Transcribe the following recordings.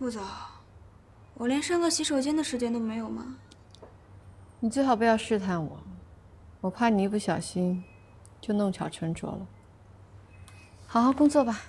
陆总，我连上个洗手间的时间都没有吗？你最好不要试探我，我怕你一不小心就弄巧成拙了。好好工作吧。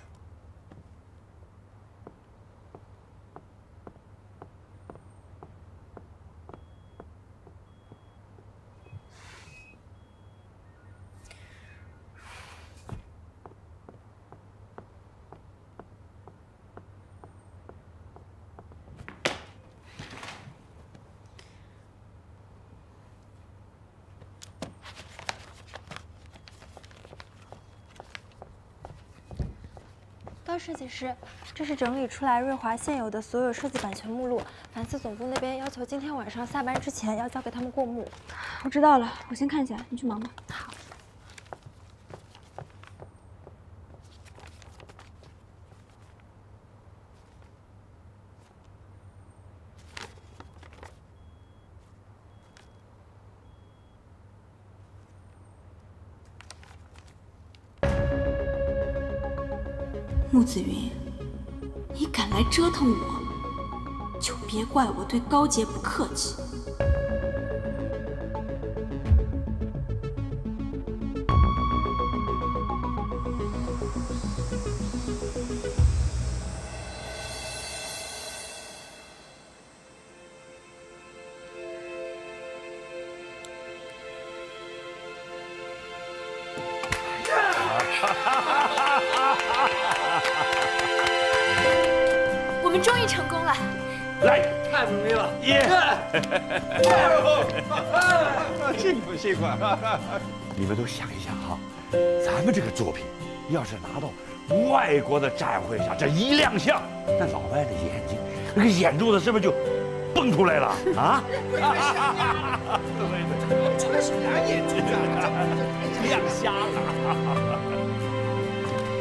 设计师，这是整理出来瑞华现有的所有设计版权目录。凡思总部那边要求今天晚上下班之前要交给他们过目。我知道了，我先看一下，你去忙吧。好。穆子云，你敢来折腾我，就别怪我对高洁不客气。这块，你们都想一想啊，咱们这个作品，要是拿到外国的展会上，这一亮相，那老外的眼睛，那个眼珠子是不是就蹦出来了啊？对对，这个是俩眼睛啊，亮瞎了。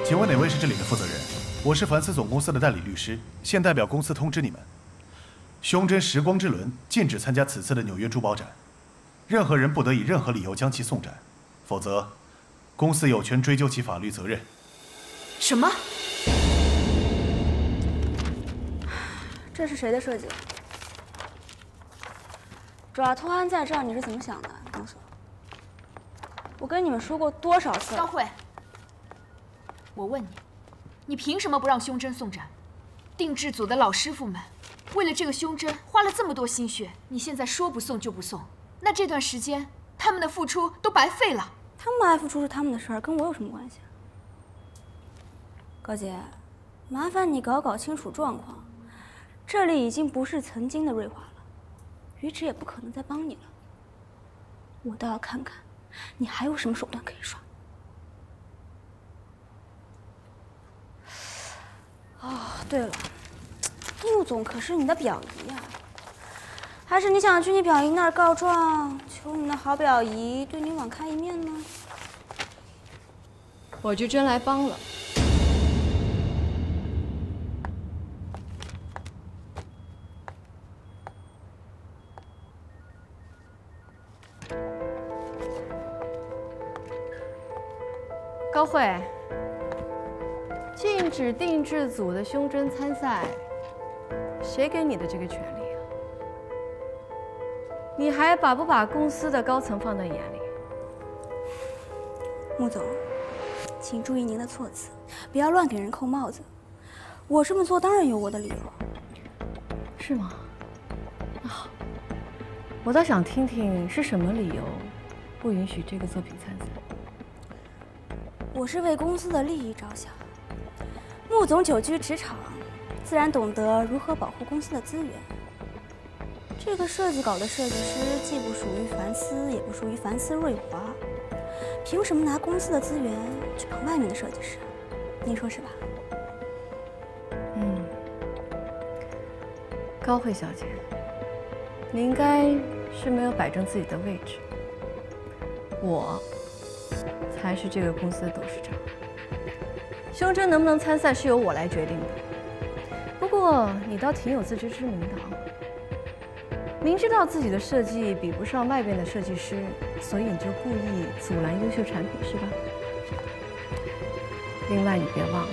请问哪位是这里的负责人？我是凡思总公司的代理律师，现代表公司通知你们，胸针时光之轮禁止参加此次的纽约珠宝展。 任何人不得以任何理由将其送展，否则，公司有权追究其法律责任。什么？这是谁的设计？爪通安在这儿，你是怎么想的，公所？我跟你们说过多少次了？张慧，我问你，你凭什么不让胸针送展？定制组的老师傅们为了这个胸针花了这么多心血，你现在说不送就不送？ 那这段时间，他们的付出都白费了。他们爱付出是他们的事儿，跟我有什么关系啊？高姐，麻烦你搞清楚状况，这里已经不是曾经的瑞华了，于芷也不可能再帮你了。我倒要看看，你还有什么手段可以耍。哦，对了，穆总可是你的表姨啊。 还是你想去你表姨那儿告状，求你的好表姨对你网开一面呢？我就真来帮了。高慧，禁止定制组的胸针参赛，谁给你的这个权利？ 你还把不把公司的高层放在眼里？穆总，请注意您的措辞，不要乱给人扣帽子。我这么做当然有我的理由。是吗？那好，我倒想听听是什么理由不允许这个作品参赛。我是为公司的利益着想，穆总久居职场，自然懂得如何保护公司的资源。 这个设计稿的设计师既不属于凡思，也不属于凡思瑞华，凭什么拿公司的资源去捧外面的设计师？您说是吧？嗯，高慧小姐，你应该是没有摆正自己的位置，我才是这个公司的董事长。胸针能不能参赛是由我来决定的，不过你倒挺有自知之明的啊。 明知道自己的设计比不上外边的设计师，所以你就故意阻拦优秀产品，是吧？另外，你别忘了，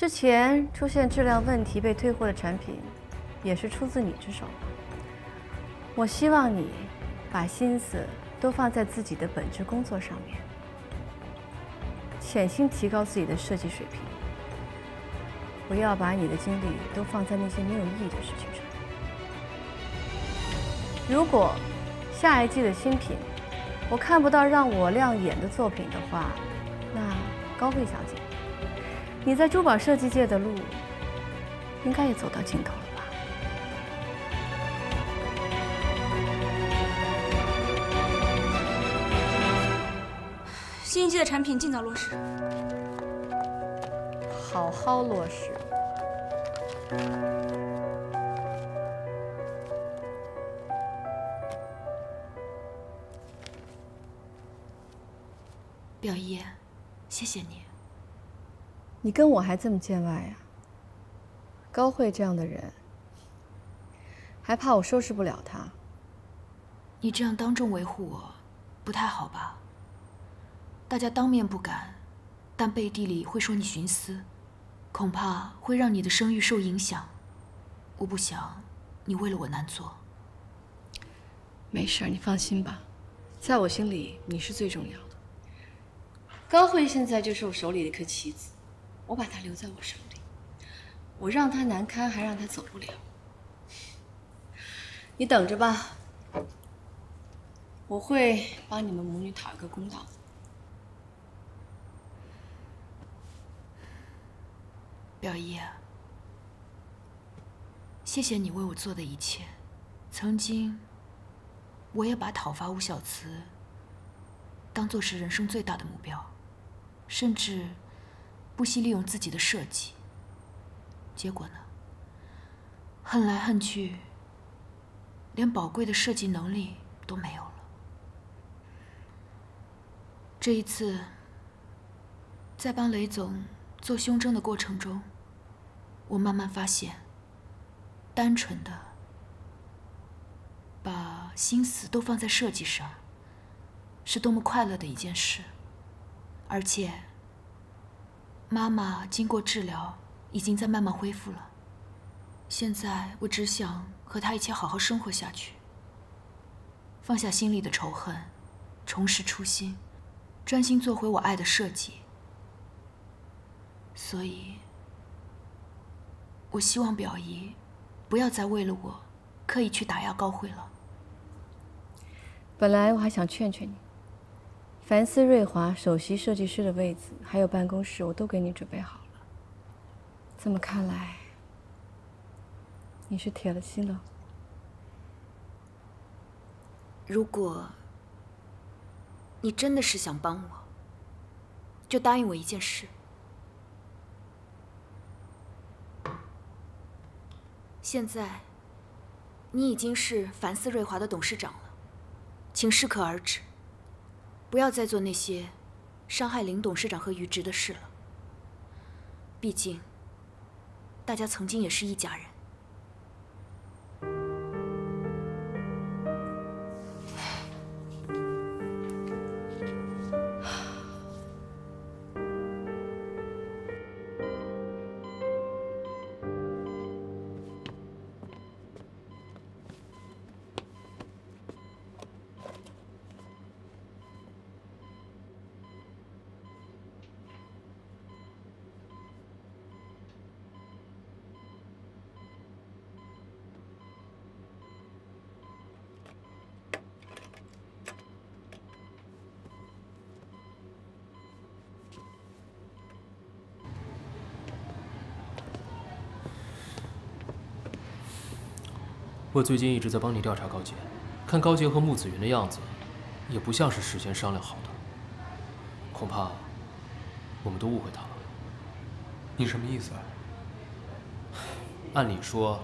之前出现质量问题被退货的产品，也是出自你之手。我希望你把心思都放在自己的本职工作上面，潜心提高自己的设计水平，不要把你的精力都放在那些没有意义的事情上。如果下一季的新品我看不到让我亮眼的作品的话，那高贵小姐，你在珠宝设计界的路应该也走到尽头了。 新一季的产品尽早落实，好好落实。表姨，谢谢你。你跟我还这么见外呀？高慧这样的人，还怕我收拾不了她？你这样当众维护我，不太好吧？ 大家当面不敢，但背地里会说你徇私，恐怕会让你的声誉受影响。我不想你为了我难做。没事，你放心吧，在我心里你是最重要的。高慧现在就是我手里的一颗棋子，我把她留在我手里，我让她难堪，还让她走不了。你等着吧，我会帮你们母女讨一个公道的。 表姨，谢谢你为我做的一切。曾经，我也把讨伐吴小慈当做是人生最大的目标，甚至不惜利用自己的设计。结果呢，恨来恨去，连宝贵的设计能力都没有了。这一次，在帮雷总做胸针的过程中， 我慢慢发现，单纯的把心思都放在设计上，是多么快乐的一件事。而且，妈妈经过治疗，已经在慢慢恢复了。现在我只想和她一起好好生活下去，放下心里的仇恨，重拾初心，专心做回我爱的设计。所以。 我希望表姨不要再为了我刻意去打压高慧了。本来我还想劝劝你，凡斯瑞华首席设计师的位子还有办公室我都给你准备好了。这么看来，你是铁了心了。如果你真的是想帮我，就答应我一件事。 现在，你已经是凡斯瑞华的董事长了，请适可而止，不要再做那些伤害林董事长和于植的事了。毕竟，大家曾经也是一家人。我最近一直在帮你调查高洁，看高洁和穆子云的样子，也不像是事先商量好的，恐怕我们都误会他了。你什么意思啊？按理说，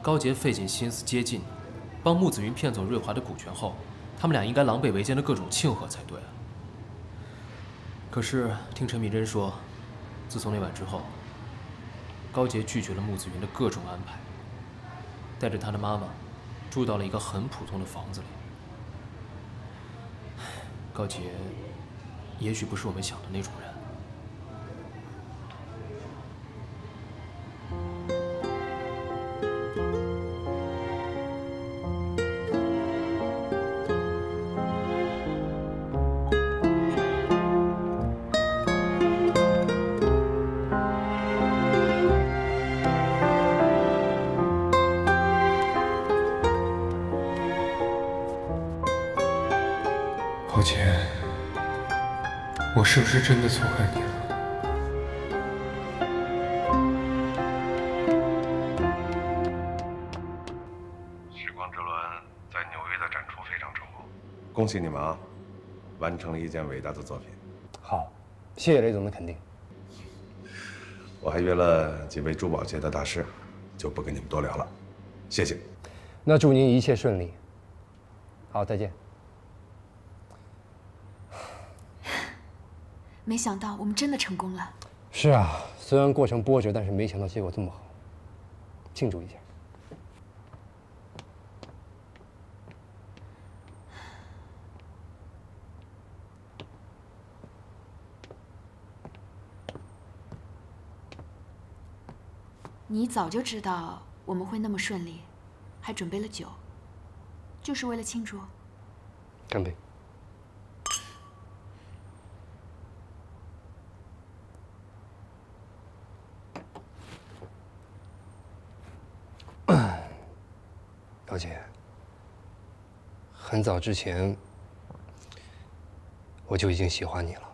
高洁费尽心思接近你，帮穆子云骗走瑞华的股权后，他们俩应该狼狈为奸的各种庆贺才对啊。可是听陈明真说，自从那晚之后，高洁拒绝了穆子云的各种安排。 带着他的妈妈，住到了一个很普通的房子里。高洁，也许不是我们想的那种人。侯杰，我是不是真的错恨你了？ 恭喜你们啊，完成了一件伟大的作品。好，谢谢雷总的肯定。我还约了几位珠宝界的大师，就不跟你们多聊了。谢谢。那祝您一切顺利。好，再见。没想到我们真的成功了。是啊，虽然过程波折，但是没想到结果这么好，庆祝一下。 你早就知道我们会那么顺利，还准备了酒，就是为了庆祝。干杯！姚姐，很早之前我就已经喜欢你了。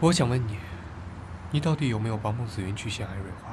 我想问你，你到底有没有帮孟子云去陷害瑞华？